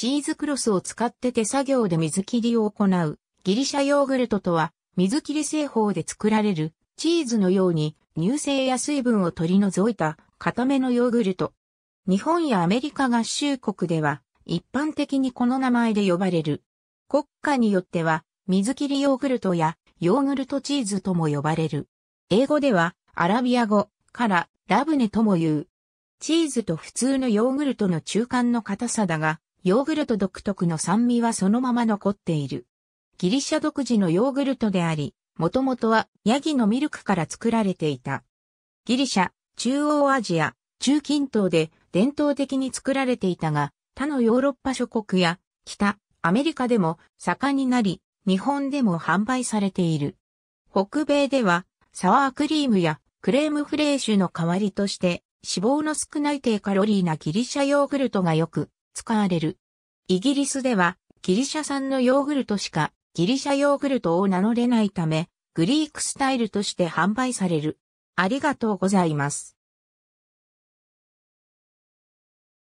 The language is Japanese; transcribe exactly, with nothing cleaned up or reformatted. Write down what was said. チーズクロスを使って手作業で水切りを行う。ギリシャヨーグルトとは、水切り製法で作られる、チーズのように乳性や水分を取り除いた、固めのヨーグルト。日本やアメリカ合衆国では、一般的にこの名前で呼ばれる。国家によっては、水切りヨーグルトや、ヨーグルトチーズとも呼ばれる。英語では、アラビア語から、ラブネとも言う。チーズと普通のヨーグルトの中間の硬さだが、ヨーグルト独特の酸味はそのまま残っている。ギリシャ独自のヨーグルトであり、もともとはヤギのミルクから作られていた。ギリシャ、中央アジア、中近東で伝統的に作られていたが、他のヨーロッパ諸国や北アメリカでも盛んになり、日本でも販売されている。北米ではサワークリームやクレームフレーシュの代わりとして脂肪の少ない低カロリーなギリシャヨーグルトがよく使われる。イギリスではギリシャ産のヨーグルトしかギリシャヨーグルトを名乗れないため、グリークスタイルとして販売される。ありがとうございます。